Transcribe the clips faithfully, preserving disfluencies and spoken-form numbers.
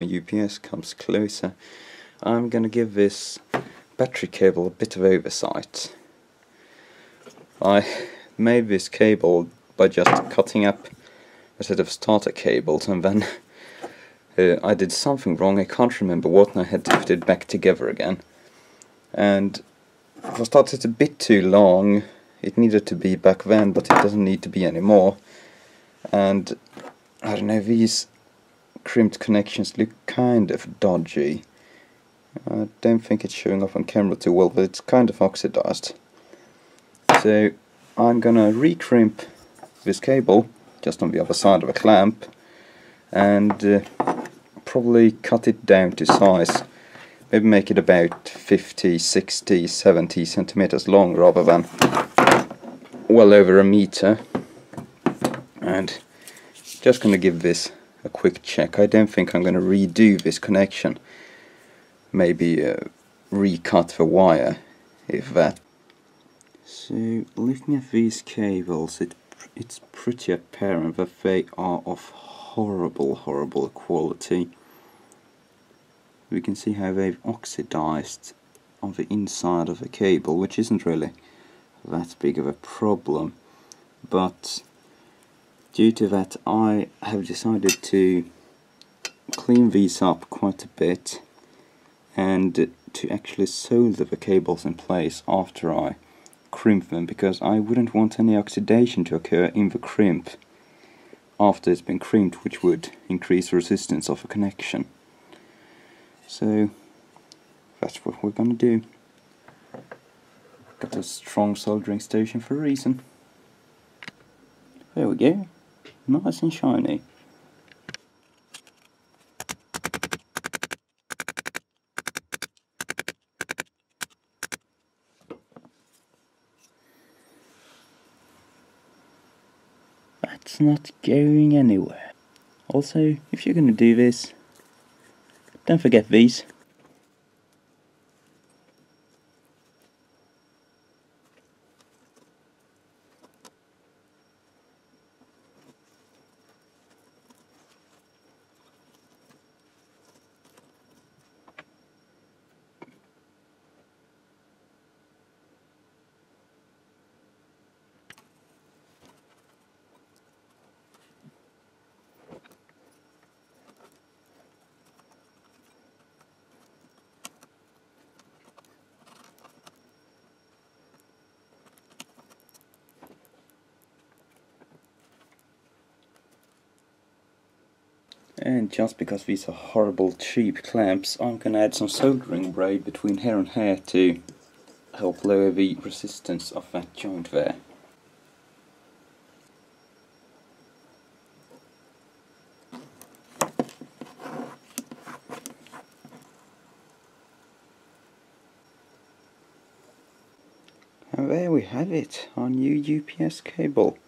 U P S comes closer. I'm gonna give this battery cable a bit of oversight. I made this cable by just cutting up a set of starter cables, and then uh, I did something wrong. I can't remember what, and I had to put it back together again. And for starters, it's a bit too long. It needed to be back then, but it doesn't need to be anymore. And I don't know, these crimped connections look kind of dodgy. I don't think it's showing up on camera too well, but it's kind of oxidized. So I'm gonna re-crimp this cable just on the other side of a clamp, and uh, probably cut it down to size. Maybe make it about fifty, sixty, seventy centimeters long rather than well over a meter. And just gonna give this a quick check. I don't think I'm gonna redo this connection. Maybe uh, recut the wire, if that. So, looking at these cables, it it's pretty apparent that they are of horrible, horrible quality. We can see how they've oxidized on the inside of the cable, which isn't really that big of a problem. But due to that, I have decided to clean these up quite a bit, and to actually solder the cables in place after I crimp them, because I wouldn't want any oxidation to occur in the crimp after it's been crimped, which would increase the resistance of the connection. So that's what we're gonna do. Got a strong soldering station for a reason. There we go, nice and shiny. That's not going anywhere. Also, if you're gonna do this, don't forget these. And just because these are horrible cheap clamps, I'm gonna add some soldering braid between here and here to help lower the resistance of that joint there. And there we have it, our new U P S cable.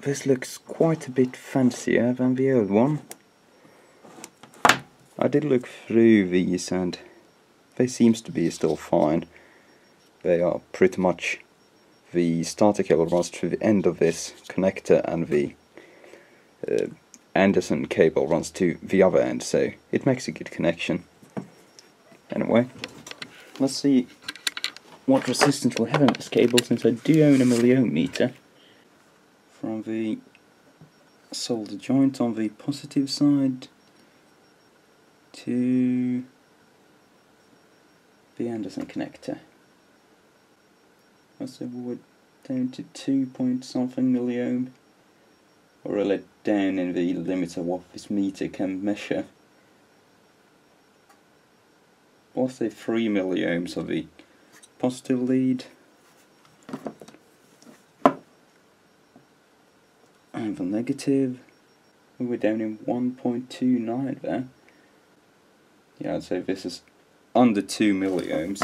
This looks quite a bit fancier than the old one. I did look through these, and they seems to be still fine. They are pretty much the starter cable runs through the end of this connector, and the uh, Anderson cable runs to the other end, so it makes a good connection. Anyway, let's see what resistance we'll have on this cable, since I do own a milliometer. From the solder joint on the positive side to the Anderson connector. So we're down to two point something milliohm, or really down in the limit of what this meter can measure. We'll say three milliohms of the positive lead, and the negative, we're down in one point two nine there. Yeah, I'd say this is under two milliohms.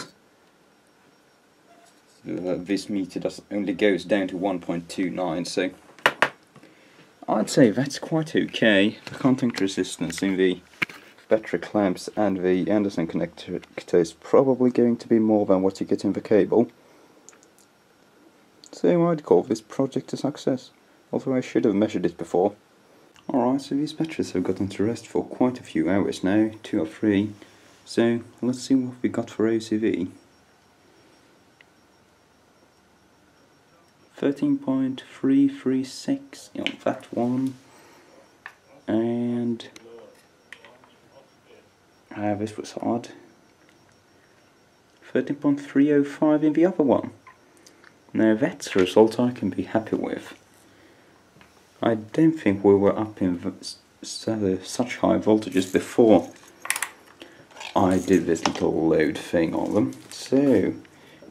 Uh, this meter does, only goes down to one point two nine, so I'd say that's quite okay. The contact resistance in the battery clamps and the Anderson connector is probably going to be more than what you get in the cable. So I'd call this project a success. Although I should have measured it before. Alright, so these batteries have gotten to rest for quite a few hours now, two or three. So let's see what we got for O C V. thirteen point three three six on that one. And uh, this was odd. thirteen point three oh five in the other one. Now that's a result I can be happy with. I don't think we were up in such high voltages before I did this little load thing on them. So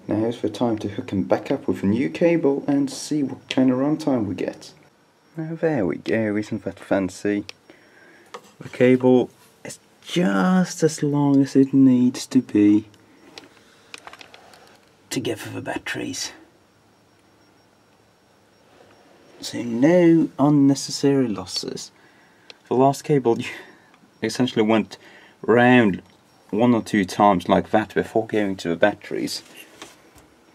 now it's the time to hook them back up with a new cable and see what kind of runtime we get. Now there we go, isn't that fancy? The cable is just as long as it needs to be to get for the batteries. So no unnecessary losses. The last cable essentially went round one or two times like that before going to the batteries,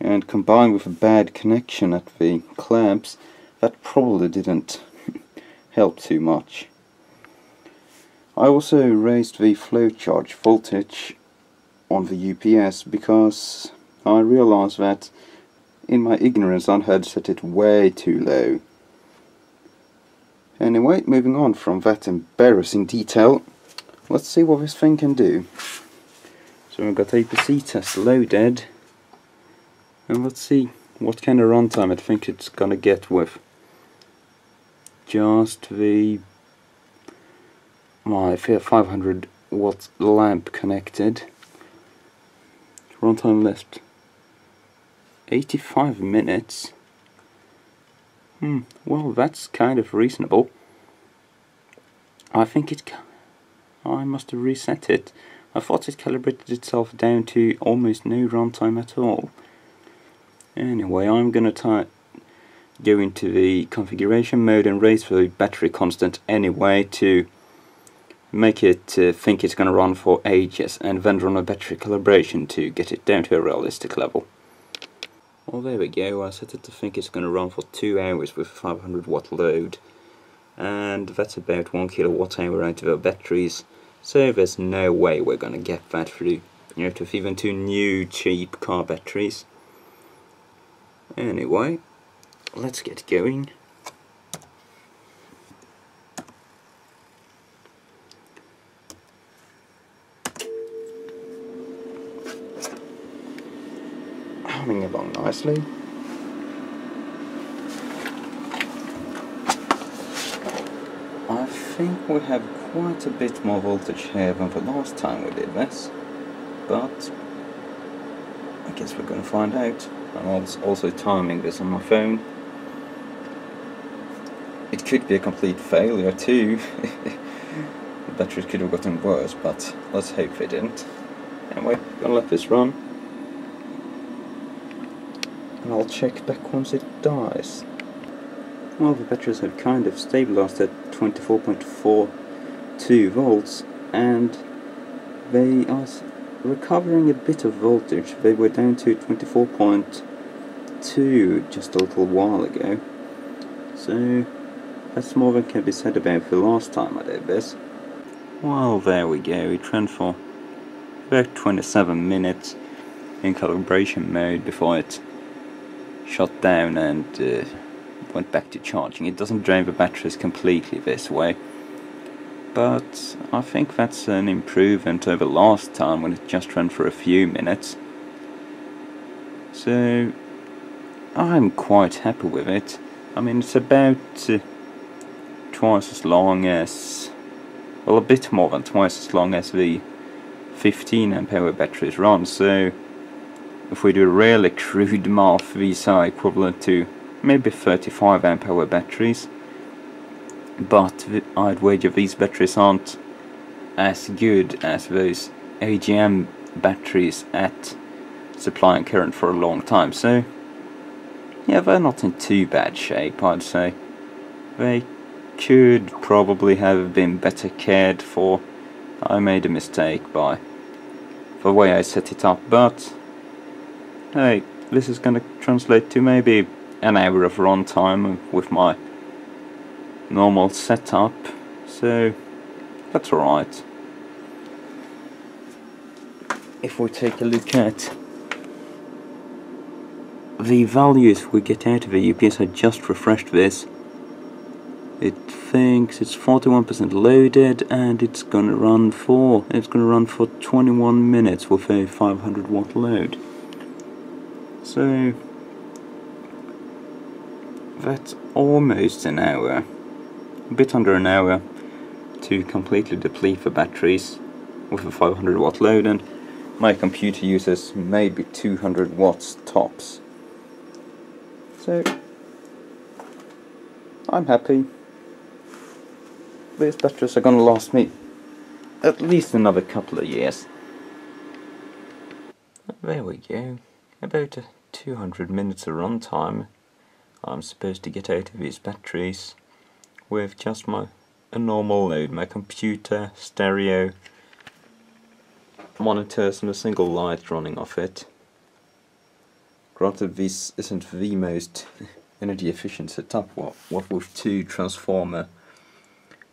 and combined with a bad connection at the clamps, that probably didn't help too much. I also raised the flow charge voltage on the U P S because I realised that in my ignorance I had set it way too low. Anyway, moving on from that embarrassing detail, let's see what this thing can do. So we've got A P C test loaded, and let's see what kind of runtime I think it's gonna get with just the my five hundred watt lamp connected. Runtime left eighty-five minutes. Hmm, well, that's kind of reasonable. I think it... I must have reset it. I thought it calibrated itself down to almost no runtime at all. Anyway, I'm gonna go into the configuration mode and raise the battery constant anyway to make it uh, think it's gonna run for ages, and then run a battery calibration to get it down to a realistic level. Well, there we go, I set it to think it's going to run for two hours with a five hundred watt load, and that's about one kilowatt hour out of our batteries, so there's no way we're going to get that through, you know, to even two new cheap car batteries. Anyway, let's get going. Coming along nicely. I think we have quite a bit more voltage here than the last time we did this, but I guess we're going to find out. I'm also timing this on my phone. It could be a complete failure too. The batteries could have gotten worse, but let's hope they didn't. Anyway, I'm going to let this run. And I'll check back once it dies. Well, the batteries have kind of stabilised at twenty-four point four two volts, and they are recovering a bit of voltage. They were down to twenty-four point two just a little while ago, so that's more than can be said about the last time I did this. Well, there we go, it ran for about twenty-seven minutes in calibration mode before it shut down and uh, went back to charging. It doesn't drain the batteries completely this way, but I think that's an improvement over last time when it just ran for a few minutes, so I'm quite happy with it. I mean, it's about uh, twice as long as, well, a bit more than twice as long as the fifteen amp hour batteries run, so if we do really crude math, these are equivalent to maybe thirty-five amp hour batteries, but I'd wager these batteries aren't as good as those A G M batteries at supplying current for a long time, so yeah, they're not in too bad shape, I'd say. They could probably have been better cared for. I made a mistake by the way I set it up, but hey, this is going to translate to maybe an hour of runtime with my normal setup, so that's alright. If we take a look at the values we get out of the U P S, I just refreshed this. It thinks it's forty-one percent loaded and it's gonna run for it's gonna run for twenty-one minutes with a five hundred watt load. So that's almost an hour, a bit under an hour, to completely deplete the batteries with a five hundred watt load, and my computer uses maybe two hundred watts tops. So I'm happy. These batteries are gonna last me at least another couple of years. There we go. About two hundred minutes of runtime I'm supposed to get out of these batteries with just my a normal load, my computer, stereo, monitors and a single light running off it. Granted, this isn't the most energy efficient setup, what, what with two transformer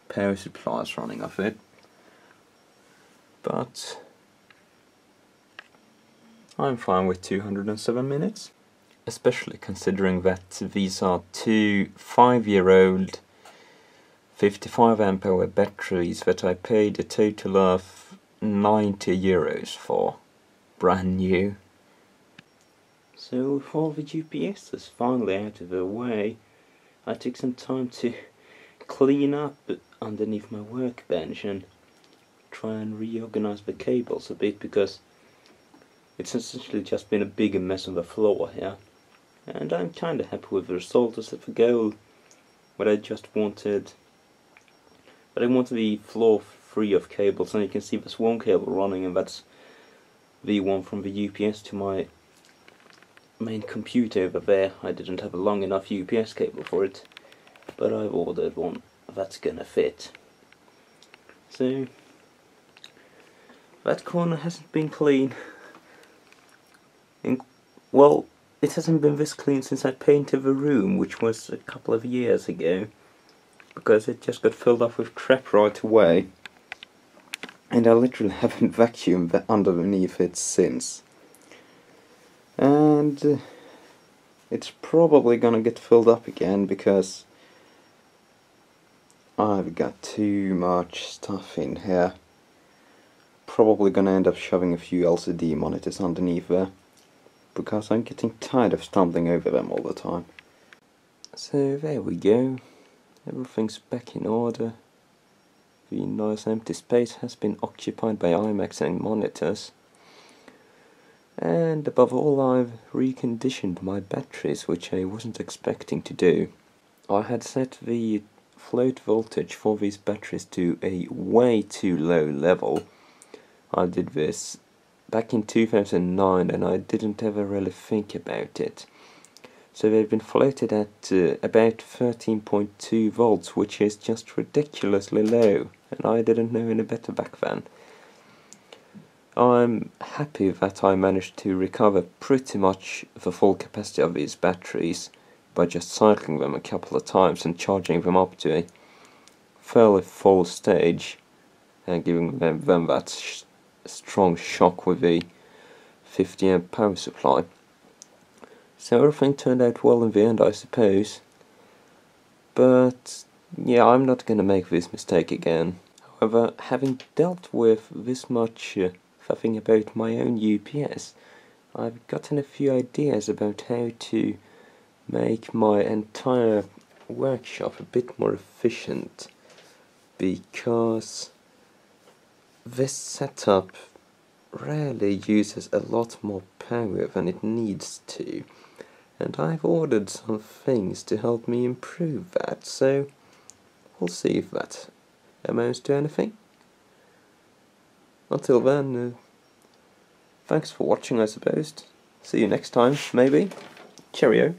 power supplies running off it, but I'm fine with two hundred seven minutes, especially considering that these are two five-year-old fifty-five amp hour batteries that I paid a total of ninety euros for, brand new. So with all the U P Ss finally out of the way, I took some time to clean up underneath my workbench and try and reorganize the cables a bit, because it's essentially just been a big mess on the floor here. And I'm kinda happy with the result as a goal, but I just wanted but I wanted the floor free of cables, and you can see there's one cable running, and that's the one from the U P S to my main computer over there. I didn't have a long enough U P S cable for it, but I've ordered one that's gonna fit. So that corner hasn't been clean. In, well, it hasn't been this clean since I painted the room, which was a couple of years ago, because it just got filled up with crap right away, and I literally haven't vacuumed the underneath it since. And uh, it's probably gonna get filled up again, because I've got too much stuff in here. Probably gonna end up shoving a few L C D monitors underneath there, because I'm getting tired of stumbling over them all the time. So there we go, everything's back in order. The nice empty space has been occupied by IMAX and monitors. And above all, I've reconditioned my batteries, which I wasn't expecting to do. I had set the float voltage for these batteries to a way too low level. I did this back in two thousand nine, and I didn't ever really think about it. So they've been floated at uh, about thirteen point two volts, which is just ridiculously low, and I didn't know any better back then. I'm happy that I managed to recover pretty much the full capacity of these batteries by just cycling them a couple of times and charging them up to a fairly full stage and giving them, them that sh strong shock with a fifty amp power supply. So everything turned out well in the end, I suppose, but yeah, I'm not gonna make this mistake again. However, having dealt with this much uh, fuffing about my own U P S, I've gotten a few ideas about how to make my entire workshop a bit more efficient, because this setup rarely uses a lot more power than it needs to, and I've ordered some things to help me improve that, so we'll see if that amounts to anything. Until then, uh, thanks for watching, I suppose. See you next time, maybe. Cheerio.